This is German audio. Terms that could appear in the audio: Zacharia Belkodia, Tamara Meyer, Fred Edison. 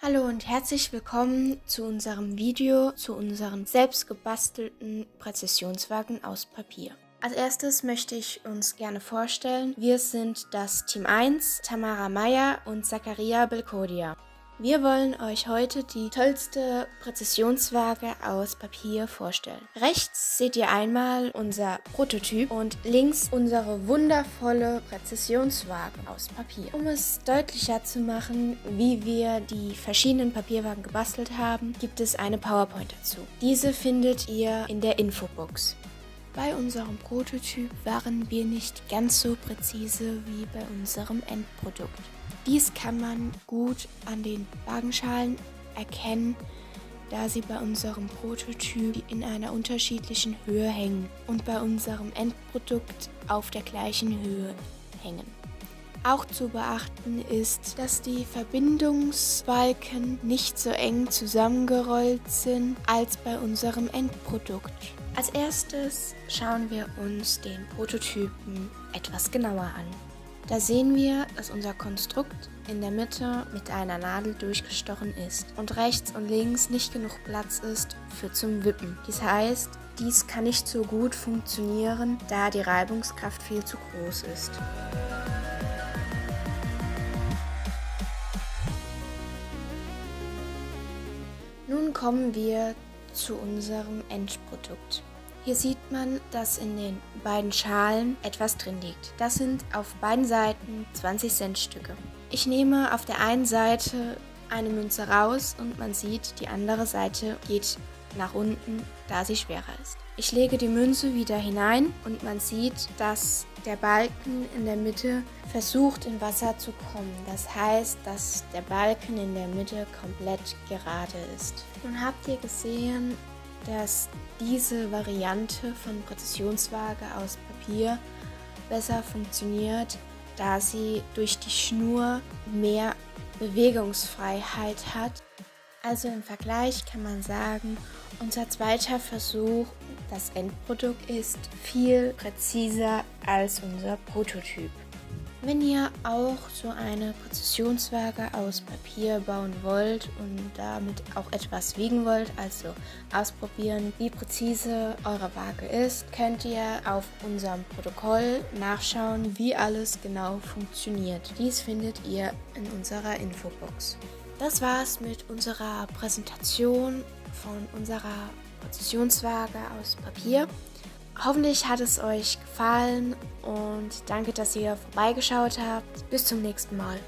Hallo und herzlich willkommen zu unserem Video zu unseren selbstgebastelten Präzisionswagen aus Papier. Als erstes möchte ich uns gerne vorstellen, wir sind das Team 1, Tamara Meyer und Zacharia Belkodia. Wir wollen euch heute die tollste Präzisionswaage aus Papier vorstellen. Rechts seht ihr einmal unser Prototyp und links unsere wundervolle Präzisionswaage aus Papier. Um es deutlicher zu machen, wie wir die verschiedenen Papierwagen gebastelt haben, gibt es eine PowerPoint dazu. Diese findet ihr in der Infobox. Bei unserem Prototyp waren wir nicht ganz so präzise wie bei unserem Endprodukt. Dies kann man gut an den Wagenschalen erkennen, da sie bei unserem Prototyp in einer unterschiedlichen Höhe hängen und bei unserem Endprodukt auf der gleichen Höhe hängen. Auch zu beachten ist, dass die Verbindungsbalken nicht so eng zusammengerollt sind als bei unserem Endprodukt. Als erstes schauen wir uns den Prototypen etwas genauer an. Da sehen wir, dass unser Konstrukt in der Mitte mit einer Nadel durchgestochen ist und rechts und links nicht genug Platz ist für zum Wippen. Das heißt, dies kann nicht so gut funktionieren, da die Reibungskraft viel zu groß ist. Nun kommen wir zu unserem Endprodukt. Hier sieht man, dass in den beiden Schalen etwas drin liegt. Das sind auf beiden Seiten 20 Cent Stücke. Ich nehme auf der einen Seite eine Münze raus und man sieht, die andere Seite geht nach unten, da sie schwerer ist. Ich lege die Münze wieder hinein und man sieht, dass der Balken in der Mitte versucht, in Wasser zu kommen. Das heißt, dass der Balken in der Mitte komplett gerade ist. Nun habt ihr gesehen, dass diese Variante von Präzisionswaage aus Papier besser funktioniert, da sie durch die Schnur mehr Bewegungsfreiheit hat. Also im Vergleich kann man sagen, unser zweiter Versuch, das Endprodukt, ist viel präziser als unser Prototyp. Wenn ihr auch so eine Präzisionswaage aus Papier bauen wollt und damit auch etwas wiegen wollt, also ausprobieren, wie präzise eure Waage ist, könnt ihr auf unserem Protokoll nachschauen, wie alles genau funktioniert. Dies findet ihr in unserer Infobox. Das war's mit unserer Präsentation von unserer Präzisionswaage aus Papier. Hoffentlich hat es euch gefallen und danke, dass ihr vorbeigeschaut habt. Bis zum nächsten Mal.